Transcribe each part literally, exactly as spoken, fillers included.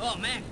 Oh, man.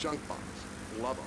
Junk box. Love them.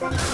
Come on.